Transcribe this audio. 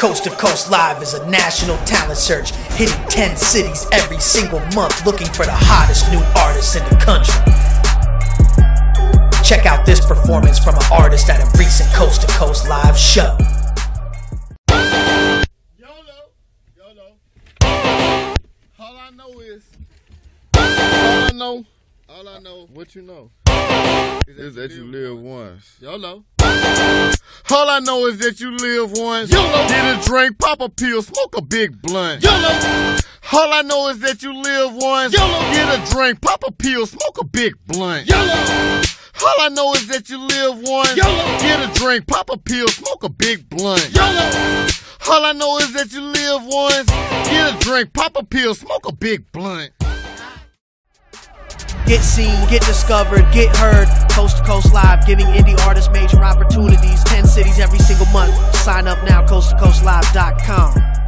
Coast to Coast Live is a national talent search, hitting 10 cities every single month, looking for the hottest new artists in the country. Check out this performance from an artist at a recent Coast to Coast Live show. YOLO, YOLO. All I know, what you know, is that you live once. YOLO. All I know is that you live once. YOLO. Get a drink, pop a pill, smoke a big blunt. YOLO. All I know is that you live once. YOLO. Get a drink, pop a pill, smoke a big blunt. YOLO. All I know is that you live once. YOLO. Get a drink, pop a pill, smoke a big blunt. YOLO. All I know is that you live once. Get a drink, pop a pill, smoke a big blunt. Get seen, get discovered, get heard. Coast to Coast Live, giving indie artists major opportunities. 10 cities every single month. Sign up now, coasttocoastlive.com.